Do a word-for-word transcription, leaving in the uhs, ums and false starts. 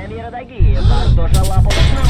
камера догиб, доша лапа.